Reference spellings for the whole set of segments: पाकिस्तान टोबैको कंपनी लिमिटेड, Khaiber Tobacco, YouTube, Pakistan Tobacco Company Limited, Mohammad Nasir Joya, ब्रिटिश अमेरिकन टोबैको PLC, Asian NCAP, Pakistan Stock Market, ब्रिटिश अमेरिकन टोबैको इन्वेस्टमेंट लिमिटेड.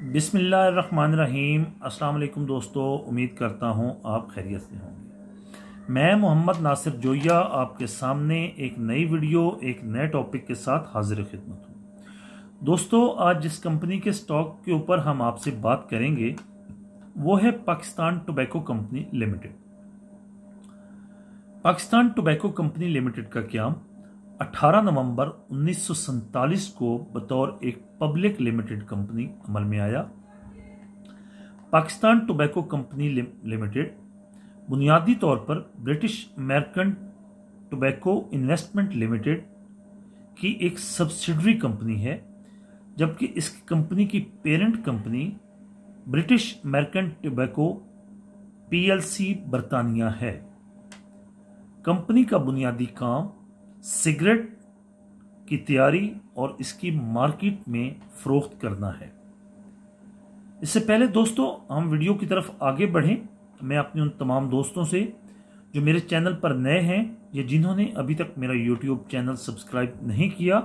बिस्मिल्लाहिर्रहमानिर्रहीम। अस्सलाम वालेकुम दोस्तों, उम्मीद करता हूँ आप खैरियत से होंगे। मैं मोहम्मद नासिर जोया आपके सामने एक नई वीडियो एक नए टॉपिक के साथ हाजिर खिदमत हूँ। दोस्तों, आज जिस कंपनी के स्टॉक के ऊपर हम आपसे बात करेंगे वो है पाकिस्तान टोबैको कंपनी लिमिटेड। पाकिस्तान टोबैको कंपनी लिमिटेड का क्याम 18 नवंबर 1947 को बतौर एक पब्लिक लिमिटेड कंपनी अमल में आया। पाकिस्तान टोबैको कंपनी लिमिटेड बुनियादी तौर पर ब्रिटिश अमेरिकन टोबैको इन्वेस्टमेंट लिमिटेड की एक सब्सिडरी कंपनी है, जबकि इस कंपनी की parent company ब्रिटिश अमेरिकन टोबैको PLC बरतानिया है। कंपनी का बुनियादी काम सिगरेट की तैयारी और इसकी मार्केट में फरोख्त करना है। इससे पहले दोस्तों हम वीडियो की तरफ आगे बढ़ें, मैं अपने उन तमाम दोस्तों से जो मेरे चैनल पर नए हैं या जिन्होंने अभी तक मेरा YouTube चैनल सब्सक्राइब नहीं किया,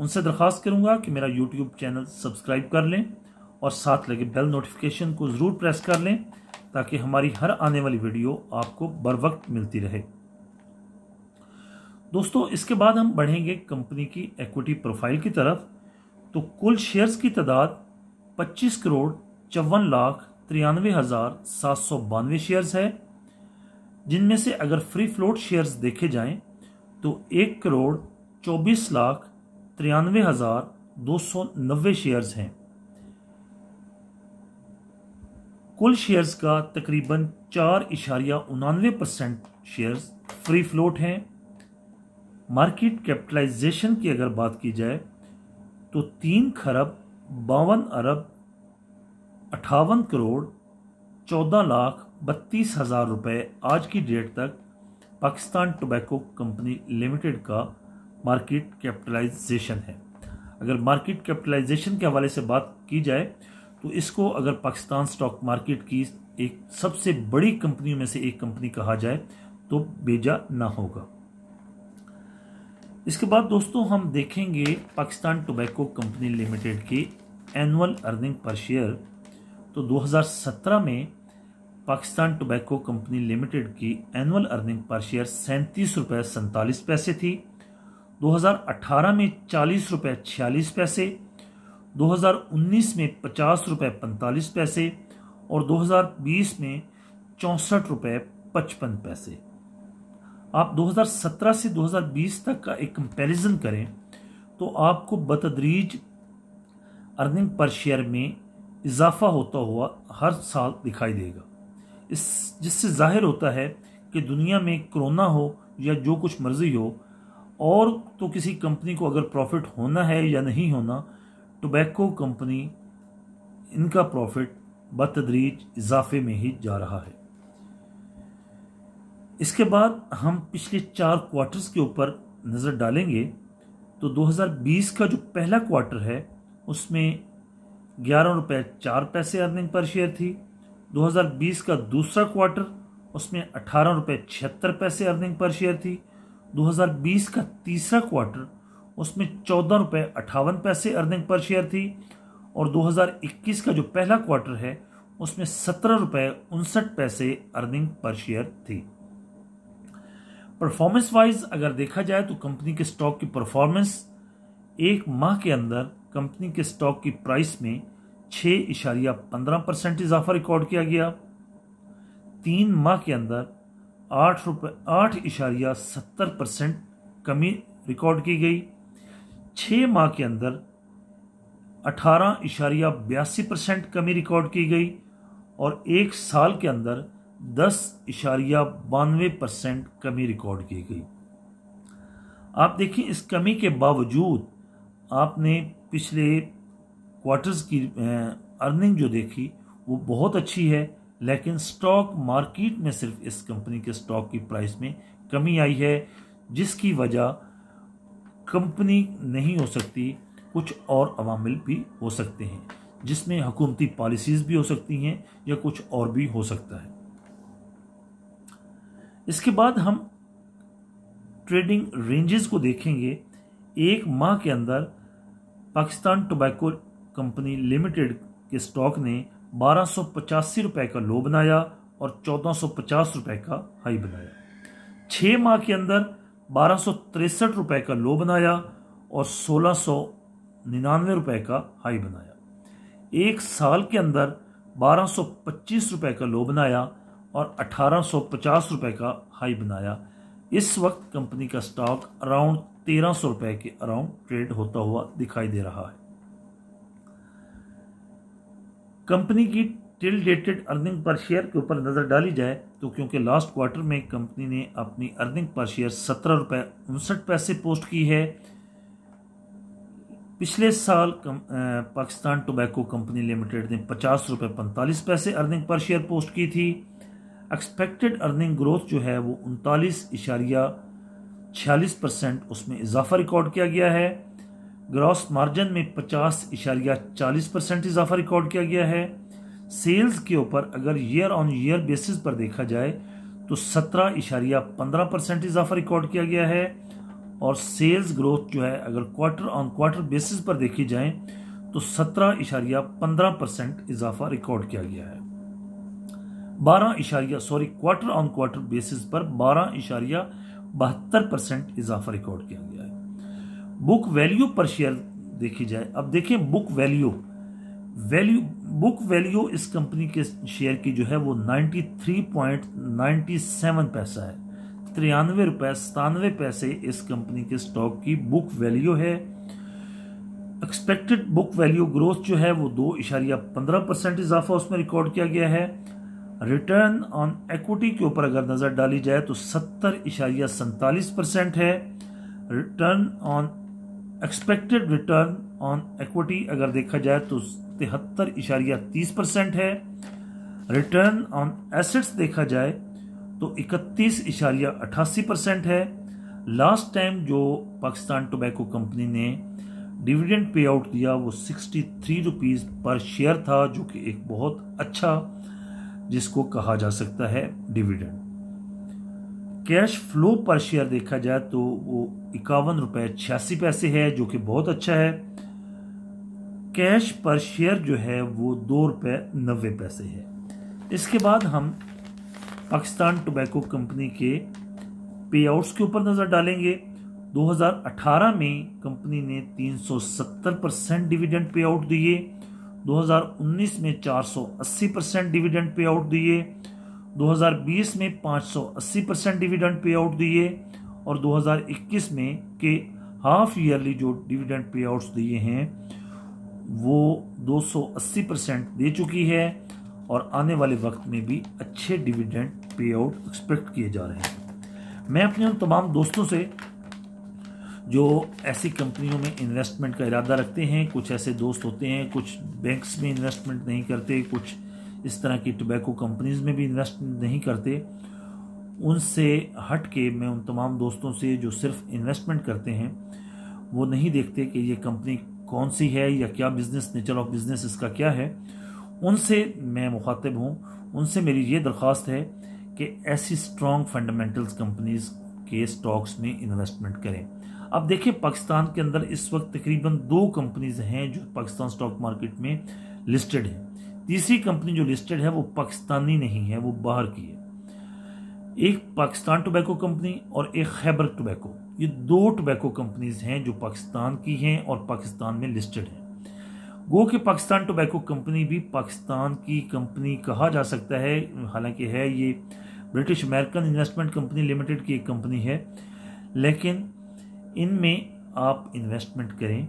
उनसे दरख्वास्त करूंगा कि मेरा YouTube चैनल सब्सक्राइब कर लें और साथ लगे बेल नोटिफिकेशन को ज़रूर प्रेस कर लें ताकि हमारी हर आने वाली वीडियो आपको बर वक्त मिलती रहे। दोस्तों, इसके बाद हम बढ़ेंगे कंपनी की एक्विटी प्रोफाइल की तरफ। तो कुल शेयर्स की तादाद 25,54,93,792 शेयर्स है, जिनमें से अगर फ्री फ्लोट शेयर्स देखे जाएं तो 1,24,93,290 शेयर्स हैं। कुल शेयर्स का तकरीबन 4.99% शेयर्स फ्री फ्लोट हैं। मार्केट कैपिटलाइजेशन की अगर बात की जाए तो 3,52,58,14,32,000 रुपए आज की डेट तक पाकिस्तान टोबैको कंपनी लिमिटेड का मार्केट कैपिटलाइजेशन है। अगर मार्केट कैपिटलाइजेशन के हवाले से बात की जाए तो इसको अगर पाकिस्तान स्टॉक मार्केट की एक सबसे बड़ी कंपनियों में से एक कंपनी कहा जाए तो बेजा ना होगा। इसके बाद दोस्तों हम देखेंगे पाकिस्तान टोबैको कंपनी लिमिटेड की एनुअल अर्निंग पर शेयर। तो 2017 में पाकिस्तान टोबैको कंपनी लिमिटेड की एनुअल अर्निंग पर शेयर 37.47 रुपये थी। 2018 में 40.46 रुपये, 2019 में 50.45 रुपये और 2020 में 64.55 रुपये। आप 2017 से 2020 तक का एक कंपैरिजन करें तो आपको बतदरीज अर्निंग पर शेयर में इजाफा होता हुआ हर साल दिखाई देगा। इस जिससे जाहिर होता है कि दुनिया में कोरोना हो या जो कुछ मर्जी हो, और तो किसी कंपनी को अगर प्रॉफिट होना है या नहीं होना, टोबैको कंपनी इनका प्रॉफिट बतदरीज इजाफे में ही जा रहा है। इसके बाद हम पिछले 4 क्वार्टर्स के ऊपर नज़र डालेंगे। तो 2020 का जो पहला क्वार्टर है उसमें 11.04 रुपये अर्निंग पर शेयर थी। 2020 का दूसरा क्वार्टर उसमें 18.76 रुपये अर्निंग पर शेयर थी। 2020 का तीसरा क्वार्टर उसमें 14.58 रुपये अर्निंग पर शेयर थी और 2021 का जो पहला क्वार्टर है उसमें 17.59 रुपये अर्निंग पर शेयर थी। परफॉर्मेंस वाइज अगर देखा जाए तो कंपनी के स्टॉक की परफॉर्मेंस एक माह के अंदर कंपनी के स्टॉक की प्राइस में 6.15% इजाफा रिकॉर्ड किया गया। 3 माह के अंदर 8.70% कमी रिकॉर्ड की गई। 6 माह के अंदर 18.82% कमी रिकॉर्ड की गई और 1 साल के अंदर 10.92% कमी रिकॉर्ड की गई। आप देखिए, इस कमी के बावजूद आपने पिछले क्वार्टर्स की अर्निंग जो देखी वो बहुत अच्छी है, लेकिन स्टॉक मार्केट में सिर्फ इस कंपनी के स्टॉक की प्राइस में कमी आई है, जिसकी वजह कंपनी नहीं हो सकती, कुछ और अवामिल भी हो सकते हैं, जिसमें हुकूमती पॉलिसीज़ भी हो सकती हैं या कुछ और भी हो सकता है। इसके बाद हम ट्रेडिंग रेंजेस को देखेंगे। 1 माह के अंदर पाकिस्तान टोबैको कंपनी लिमिटेड के स्टॉक ने 1285 रुपए का लो बनाया और 1450 रुपए का हाई बनाया। 6 माह के अंदर 1263 रुपए का लो बनाया और 1699 रुपए का हाई बनाया। 1 साल के अंदर 1225 रुपए का लो बनाया और 1850 रुपए का हाई बनाया। इस वक्त कंपनी का स्टॉक अराउंड 1300 रुपए के अराउंड ट्रेड होता हुआ दिखाई दे रहा है। कंपनी की till dated earning per share के ऊपर नज़र डाली जाए तो क्योंकि लास्ट क्वार्टर में कंपनी ने अपनी अर्निंग पर शेयर 17.59 रुपए पोस्ट की है। पिछले साल पाकिस्तान टोबैको कंपनी लिमिटेड ने 50.45 रुपए अर्निंग पर शेयर पोस्ट की थी। एक्सपेक्टेड अर्निंग ग्रोथ जो है वो 39.46% उसमें इजाफा रिकॉर्ड किया गया है। ग्रॉस मार्जिन में 50.40% इजाफा रिकॉर्ड किया गया है। सेल्स के ऊपर अगर ईयर ऑन ईयर बेसिस पर देखा जाए तो 17.15% इजाफा रिकॉर्ड किया गया है और सेल्स ग्रोथ जो है अगर क्वार्टर ऑन क्वार्टर बेसिस पर देखी जाए तो 17.15% इजाफा रिकॉर्ड किया गया है। क्वार्टर ऑन क्वार्टर बेसिस पर 12.72% इजाफा रिकॉर्ड किया गया है। बुक वैल्यू पर शेयर देखी जाए, अब देखें बुक वैल्यू इस कंपनी के शेयर की जो है वो 93.97 पैसा है। 93.97 रुपए इस कंपनी के स्टॉक की बुक वैल्यू है। एक्सपेक्टेड बुक वैल्यू ग्रोथ जो है वो 2.15% इजाफा उसमें रिकॉर्ड किया गया है। रिटर्न ऑन इक्विटी के ऊपर अगर नजर डाली जाए तो 70.47% है। Return on expected return on equity अगर देखा जाए तो 73.30% है। रिटर्न ऑन एसेट्स देखा जाए तो 31.88% है। लास्ट टाइम जो पाकिस्तान टोबैको कंपनी ने डिविडेंड पे आउट दिया वो 63 रुपीज़ पर शेयर था, जो कि एक बहुत अच्छा जिसको कहा जा सकता है dividend. Cash flow per share देखा जाए तो वो 51.86 रुपए है, जो कि बहुत अच्छा है। कैश पर शेयर जो है वो 2.90 रुपए है। इसके बाद हम पाकिस्तान टोबैको कंपनी के पेआउट्स के ऊपर नज़र डालेंगे। 2018 में कंपनी ने 370% डिविडेंड पेआउट दिए। 2019 में 480% डिविडेंड पेआउट दिए। 2020 में 580% डिविडेंड पेआउट दिए और 2021 में के हाफ ईयरली जो डिविडेंड पेआउट्स दिए हैं वो 280% दे चुकी है और आने वाले वक्त में भी अच्छे डिविडेंड पे आउट एक्सपेक्ट किए जा रहे हैं। मैं अपने उन तमाम दोस्तों से जो ऐसी कंपनियों में इन्वेस्टमेंट का इरादा रखते हैं, कुछ ऐसे दोस्त होते हैं कुछ बैंक्स में इन्वेस्टमेंट नहीं करते, कुछ इस तरह की टोबैको कंपनीज में भी इन्वेस्टमेंट नहीं करते, उनसे हट के मैं उन तमाम दोस्तों से जो सिर्फ इन्वेस्टमेंट करते हैं वो नहीं देखते कि ये कंपनी कौन सी है या क्या बिजनेस, नेचर ऑफ बिजनेस इसका क्या है, उनसे मैं मुखातिब हूँ। उनसे मेरी ये दरख्वास्त है कि ऐसी स्ट्रॉन्ग फंडामेंटल्स कंपनीज़ के स्टॉक्स में इन्वेस्टमेंट करें। अब देखिए पाकिस्तान के अंदर इस वक्त तकरीबन 2 कंपनीज़ हैं जो पाकिस्तान स्टॉक मार्केट में लिस्टेड हैं। तीसरी कंपनी जो लिस्टेड है वो पाकिस्तानी नहीं है, वो बाहर की है। एक पाकिस्तान टोबैको कंपनी और एक खैबर टोबैको, ये 2 टोबैको कंपनीज हैं जो पाकिस्तान की हैं और पाकिस्तान में लिस्टेड हैं। गो कि पाकिस्तान टोबैको कंपनी भी पाकिस्तान की कंपनी कहा जा सकता है, हालांकि है ये British American investment company limited की एक कंपनी है, लेकिन इनमें आप इन्वेस्टमेंट करें।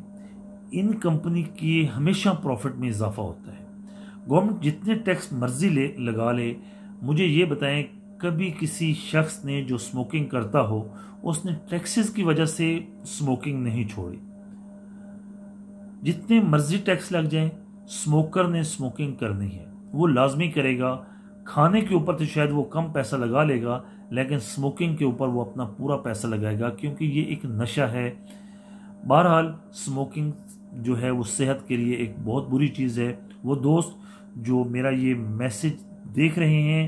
इन कंपनी की हमेशा प्रॉफिट में इजाफा होता है। गवर्नमेंट जितने टैक्स मर्जी लगा ले, मुझे ये बताएं कभी किसी शख्स ने जो स्मोकिंग करता हो उसने टैक्सेस की वजह से स्मोकिंग नहीं छोड़ी। जितने मर्जी टैक्स लग जाएं, स्मोकर ने स्मोकिंग करनी है, वो लाजमी करेगा। खाने के ऊपर तो शायद वो कम पैसा लगा लेगा, लेकिन स्मोकिंग के ऊपर वो अपना पूरा पैसा लगाएगा, क्योंकि ये एक नशा है। बहरहाल स्मोकिंग जो है वो सेहत के लिए एक बहुत बुरी चीज़ है। वो दोस्त जो मेरा ये मैसेज देख रहे हैं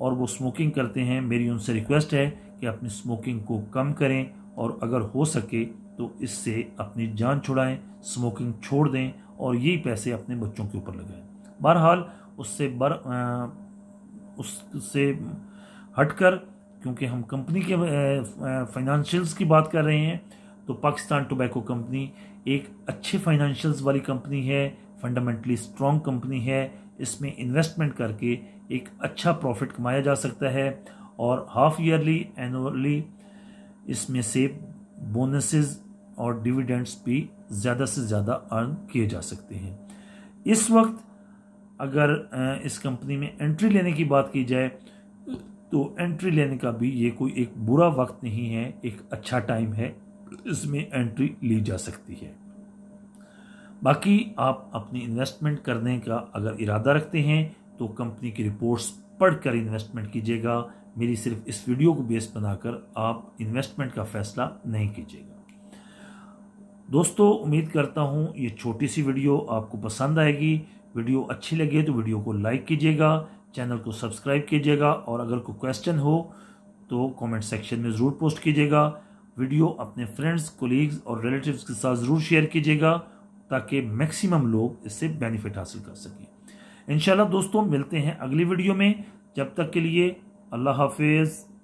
और वो स्मोकिंग करते हैं, मेरी उनसे रिक्वेस्ट है कि अपनी स्मोकिंग को कम करें और अगर हो सके तो इससे अपनी जान छुड़ाएं, स्मोकिंग छोड़ दें और यही पैसे अपने बच्चों के ऊपर लगाएं। बहरहाल उससे हटकर, क्योंकि हम कंपनी के फाइनेंशियल्स की बात कर रहे हैं, तो पाकिस्तान टोबैको कंपनी एक अच्छे फाइनेंशियल्स वाली कंपनी है, फंडामेंटली स्ट्रॉन्ग कंपनी है। इसमें इन्वेस्टमेंट करके एक अच्छा प्रॉफिट कमाया जा सकता है और हाफ ईयरली एनुअली इसमें से बोनसेस और डिविडेंड्स भी ज़्यादा से ज़्यादा अर्न किए जा सकते हैं। इस वक्त अगर इस कंपनी में एंट्री लेने की बात की जाए तो एंट्री लेने का भी ये कोई एक बुरा वक्त नहीं है, एक अच्छा टाइम है, इसमें एंट्री ली जा सकती है। बाकी आप अपनी इन्वेस्टमेंट करने का अगर इरादा रखते हैं तो कंपनी की रिपोर्ट्स पढ़कर इन्वेस्टमेंट कीजिएगा। मेरी सिर्फ इस वीडियो को बेस बनाकर आप इन्वेस्टमेंट का फैसला नहीं कीजिएगा। दोस्तों, उम्मीद करता हूँ ये छोटी सी वीडियो आपको पसंद आएगी। वीडियो अच्छी लगे तो वीडियो को लाइक कीजिएगा, चैनल को सब्सक्राइब कीजिएगा और अगर कोई क्वेश्चन हो तो कमेंट सेक्शन में ज़रूर पोस्ट कीजिएगा। वीडियो अपने फ्रेंड्स, कोलीग्स और रिलेटिव्स के साथ ज़रूर शेयर कीजिएगा ताकि मैक्सिमम लोग इससे बेनिफिट हासिल कर सकें। इंशाल्लाह दोस्तों, मिलते हैं अगली वीडियो में। जब तक के लिए अल्लाह हाफिज़।